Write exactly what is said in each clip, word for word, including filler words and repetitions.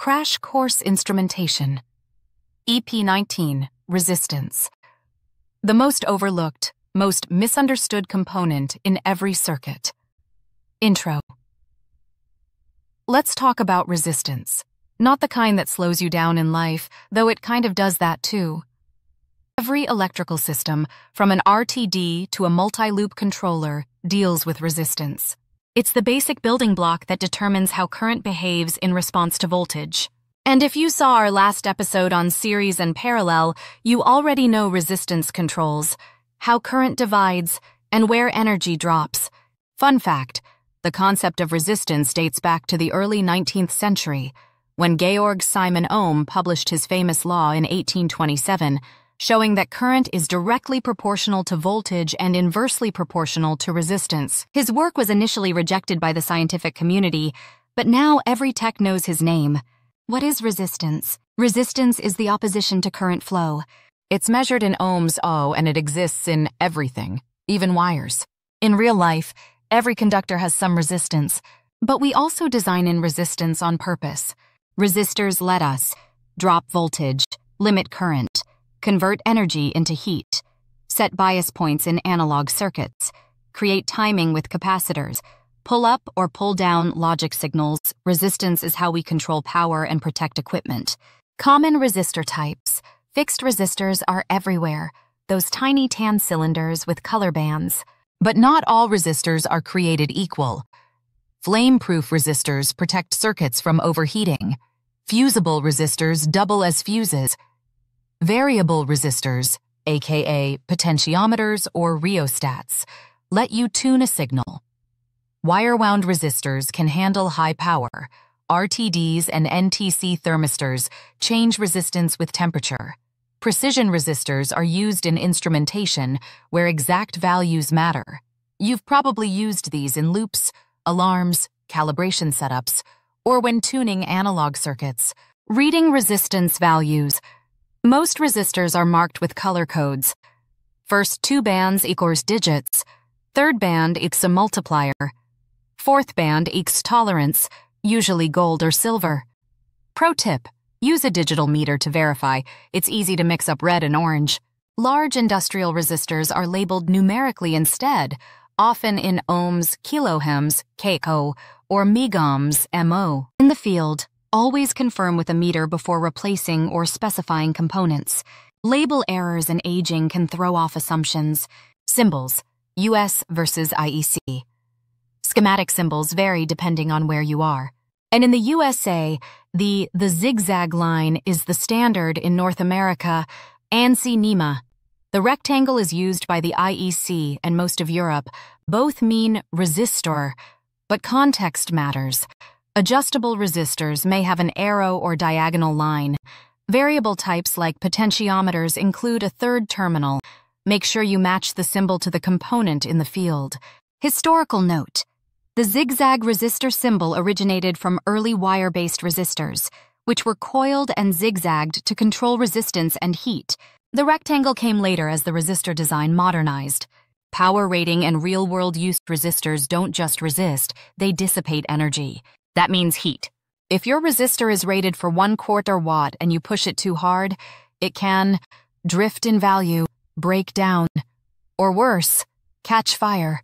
Crash Course Instrumentation, E P nineteen, Resistance. The most overlooked, most misunderstood component in every circuit. Intro. Let's talk about resistance. Not the kind that slows you down in life, though it kind of does that too. Every electrical system, from an R T D to a multi-loop controller, deals with resistance. It's the basic building block that determines how current behaves in response to voltage. And if you saw our last episode on series and parallel, you already know resistance controls, how current divides, and where energy drops. Fun fact, the concept of resistance dates back to the early nineteenth century, when Georg Simon Ohm published his famous law in eighteen twenty-seven, showing that current is directly proportional to voltage and inversely proportional to resistance. His work was initially rejected by the scientific community, but now every tech knows his name. What is resistance? Resistance is the opposition to current flow. It's measured in ohms O, and it exists in everything, even wires. In real life, every conductor has some resistance, but we also design in resistance on purpose. Resistors let us drop voltage, limit current, convert energy into heat, set bias points in analog circuits, create timing with capacitors, pull up or pull down logic signals. Resistance is how we control power and protect equipment. Common resistor types. Fixed resistors are everywhere, those tiny tan cylinders with color bands. But not all resistors are created equal. Flame-proof resistors protect circuits from overheating. Fusible resistors double as fuses. Variable resistors, aka potentiometers or rheostats, let you tune a signal. Wire-wound resistors can handle high power. R T Ds and N T C thermistors change resistance with temperature. Precision resistors are used in instrumentation where exact values matter. You've probably used these in loops, alarms, calibration setups, or when tuning analog circuits. Reading resistance values. Most resistors are marked with color codes. First two bands equals digits. Third band equals a multiplier. Fourth band equals tolerance, usually gold or silver. Pro tip, use a digital meter to verify. It's easy to mix up red and orange. Large industrial resistors are labeled numerically instead, often in ohms, kilohms, K O, or megohms, M O. In the field, always confirm with a meter before replacing or specifying components. Label errors and aging can throw off assumptions. Symbols, U S versus I E C. Schematic symbols vary depending on where you are. And in the U S A, the, the zigzag line is the standard. In North America, ANSI-NEMA. The rectangle is used by the I E C and most of Europe. Both mean resistor, but context matters. Adjustable resistors may have an arrow or diagonal line. Variable types like potentiometers include a third terminal. Make sure you match the symbol to the component in the field. Historical note: the zigzag resistor symbol originated from early wire-based resistors, which were coiled and zigzagged to control resistance and heat. The rectangle came later as the resistor design modernized. Power rating and real-world use. Resistors don't just resist, they dissipate energy. That means heat. If your resistor is rated for one quarter watt and you push it too hard, it can drift in value, break down, or worse, catch fire.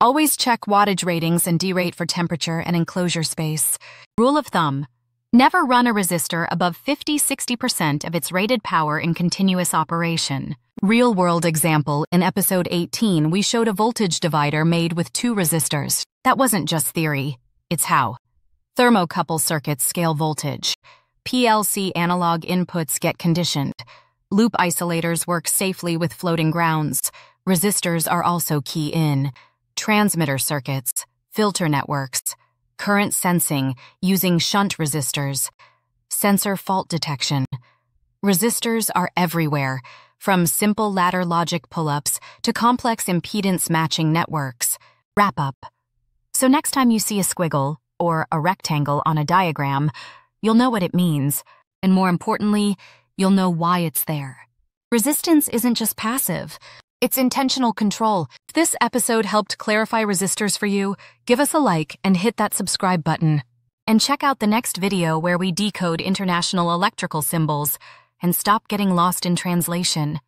Always check wattage ratings and derate for temperature and enclosure space. Rule of thumb. Never run a resistor above fifty to sixty percent of its rated power in continuous operation. Real-world example, in episode eighteen, we showed a voltage divider made with two resistors. That wasn't just theory, it's how. Thermocouple circuits scale voltage. P L C analog inputs get conditioned. Loop isolators work safely with floating grounds. Resistors are also key in transmitter circuits, filter networks, current sensing using shunt resistors, sensor fault detection. Resistors are everywhere, from simple ladder logic pull-ups to complex impedance matching networks. Wrap up. So next time you see a squiggle or a rectangle on a diagram, you'll know what it means, and more importantly, you'll know why it's there. Resistance isn't just passive. It's intentional control. If this episode helped clarify resistors for you, give us a like and hit that subscribe button. And check out the next video where we decode international electrical symbols and stop getting lost in translation.